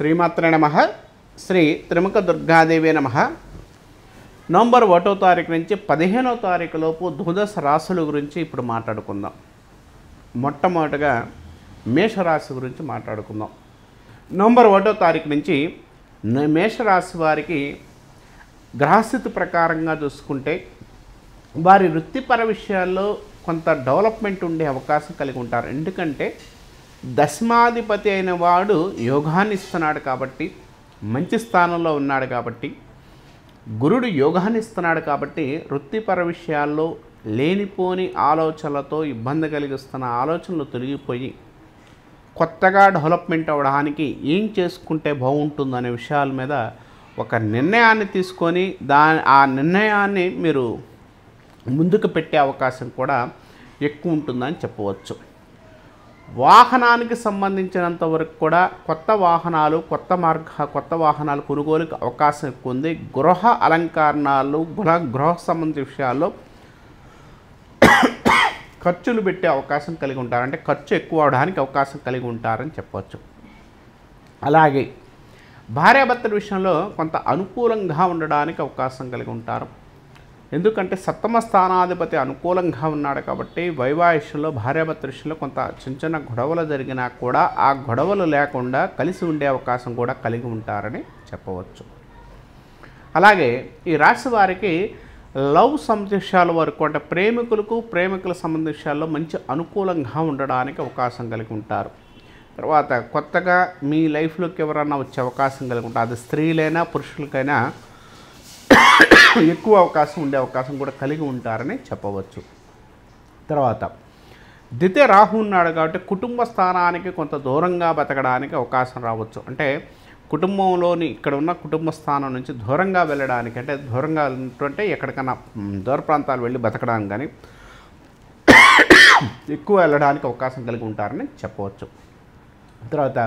శ్రీమాత్రే నమః శ్రీ త్రిముఖ దుర్గాదేవి నమః నవంబర్ 1వ తారీఖు నుంచి 15వ తారీఖు లోపు ద్వాదశ రాశుల గురించి ఇప్పుడు మాట్లాడుకుందాం. మొట్టమొదటగా మేషరాశి గురించి మాట్లాడుకుందాం. నవంబర్ 1వ తారీఖు నుంచి మేషరాశి వారికి గ్రహస్థితి ప్రకారంగా చూసుకుంటే వారి వృత్తిపర విషయాల్లో కొంత డెవలప్మెంట్ ఉండే అవకాశం కలిగి ఉంటారు. ఎందుకంటే దశమాధిపతి అయిన వాడు యోగాన్ని ఇస్తున్నాడు కాబట్టి, మంచి స్థానంలో ఉన్నాడు కాబట్టి, గురుడు యోగాన్ని ఇస్తున్నాడు కాబట్టి వృత్తిపర విషయాల్లో లేనిపోని ఆలోచనలతో ఇబ్బంది కలిగిస్తున్న ఆలోచనలు తొలగిపోయి కొత్తగా డెవలప్మెంట్ అవ్వడానికి ఏం చేసుకుంటే బాగుంటుందనే విషయాల మీద ఒక నిర్ణయాన్ని తీసుకొని ఆ నిర్ణయాన్ని మీరు ముందుకు పెట్టే అవకాశం కూడా ఎక్కువ ఉంటుందని చెప్పవచ్చు. వాహనానికి సంబంధించినంత వరకు కూడా కొత్త వాహనాలు కొనుగోలుకి అవకాశం ఎక్కువ ఉంది. గృహ అలంకరణలు, గృహ సంబంధించిన విషయాల్లో ఖర్చులు పెట్టే అవకాశం కలిగి ఉంటారు. అంటే ఖర్చు ఎక్కువ అవడానికి అవకాశం కలిగి ఉంటారని చెప్పవచ్చు. అలాగే భార్యాభర్తల విషయంలో కొంత అనుకూలంగా ఉండడానికి అవకాశం కలిగి ఉంటారు. ఎందుకంటే సప్తమ స్థానాధిపతి అనుకూలంగా ఉన్నాడు కాబట్టి వైవాహిష్యంలో భార్యాభర్త విషయంలో కొంత చిన్న గొడవలు జరిగినా కూడా ఆ గొడవలు లేకుండా కలిసి ఉండే అవకాశం కూడా కలిగి ఉంటారని చెప్పవచ్చు. అలాగే ఈ రాశి వారికి లవ్ సందేశాల వరకు అంటే ప్రేమికుల సంబంధించాల్లో మంచి అనుకూలంగా ఉండడానికి అవకాశం కలిగి ఉంటారు. తర్వాత కొత్తగా మీ లైఫ్లోకి ఎవరన్నా వచ్చే అవకాశం కలిగి ఉంటారు. అది స్త్రీలైనా పురుషులకైనా ఎక్కువ అవకాశం ఉండే అవకాశం కూడా కలిగి ఉంటారని చెప్పవచ్చు. తర్వాత ద్వితీయ రాహు ఉన్నాడు కాబట్టి కుటుంబ స్థానానికి కొంత దూరంగా బతకడానికి అవకాశం రావచ్చు. అంటే కుటుంబంలోని ఇక్కడ ఉన్న కుటుంబ స్థానం నుంచి దూరంగా వెళ్ళడానికి, అంటే దూరంగా అంటే ఎక్కడికైనా దూర ప్రాంతాలు వెళ్ళి బతకడానికి కానీ ఎక్కువ వెళ్ళడానికి అవకాశం కలిగి ఉంటారని చెప్పవచ్చు. తర్వాత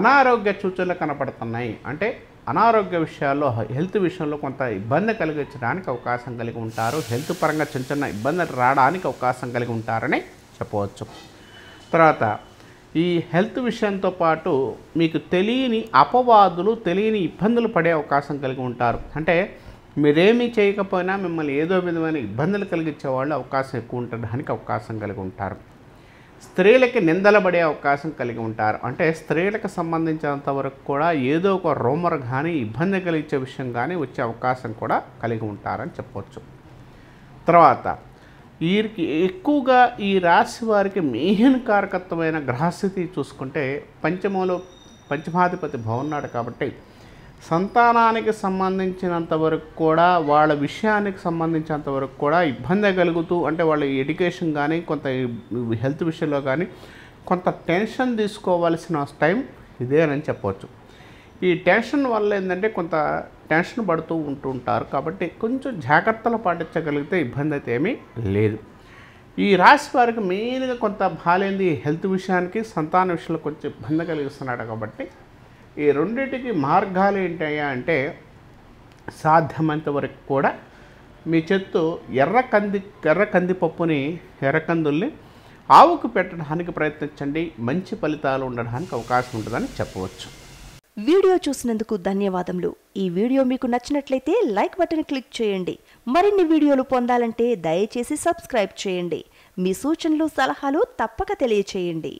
అనారోగ్య సూచనలు కనపడుతున్నాయి. అంటే అనారోగ్య విషయాల్లో హెల్త్ విషయంలో కొంత ఇబ్బంది కలిగించడానికి అవకాశం కలిగి ఉంటారు. హెల్త్ పరంగా చిన్న ఇబ్బందులు రావడానికి అవకాశం కలిగి ఉంటారని చెప్పవచ్చు. తర్వాత ఈ హెల్త్ విషయంతో పాటు మీకు తెలియని అపవాదులు, తెలియని ఇబ్బందులు పడే అవకాశం కలిగి ఉంటారు. అంటే మీరేమీ చేయకపోయినా మిమ్మల్ని ఏదో విధమైన ఇబ్బందులు కలిగించే వాళ్ళు అవకాశం ఎక్కువ ఉండడానికి అవకాశం కలిగి ఉంటారు. స్త్రీలకి నిందలు పడే అవకాశం కలిగి ఉంటారు. అంటే స్త్రీలకు సంబంధించినంత వరకు కూడా ఏదో ఒక రూమర్ కానీ ఇబ్బంది కలిగించే విషయం కానీ వచ్చే అవకాశం కూడా కలిగి ఉంటారని చెప్పవచ్చు. తర్వాత వీరికి ఎక్కువగా ఈ రాశి వారికి మేహన్ కారకత్వమైన గ్రహస్థితి చూసుకుంటే పంచమాధిపతి బాగున్నాడు కాబట్టి సంతానానికి సంబంధించినంత వరకు కూడా వాళ్ళ విషయానికి సంబంధించినంత వరకు కూడా ఇబ్బంది కలుగుతూ, అంటే వాళ్ళ ఎడ్యుకేషన్ కానీ కొంత హెల్త్ విషయంలో కానీ కొంత టెన్షన్ తీసుకోవాల్సిన టైం ఇదేనని చెప్పవచ్చు. ఈ టెన్షన్ వల్ల ఏంటంటే కొంత టెన్షన్ పడుతూ ఉంటుంటారు కాబట్టి కొంచెం జాగ్రత్తలు పాటించగలిగితే ఇబ్బంది అయితే ఏమీ లేదు. ఈ రాశి వారికి మెయిన్గా కొంత బాలేంది హెల్త్ విషయానికి, సంతాన విషయంలో కొంచెం ఇబ్బంది కలిగిస్తున్నాడు కాబట్టి ఈ రెండింటికి మార్గాలు ఏంటయ్యా అంటే సాధ్యమైనంత వరకు కూడా మీ చేత్తో ఎర్రకందుల్ని ఆవుకు పెట్టడానికి ప్రయత్నించండి. మంచి ఫలితాలు ఉండడానికి అవకాశం ఉంటుందని చెప్పవచ్చు. వీడియో చూసినందుకు ధన్యవాదములు. ఈ వీడియో మీకు నచ్చినట్లయితే లైక్ బటన్ క్లిక్ చేయండి. మరిన్ని వీడియోలు పొందాలంటే దయచేసి సబ్స్క్రైబ్ చేయండి. మీ సూచనలు, సలహాలు తప్పక తెలియచేయండి.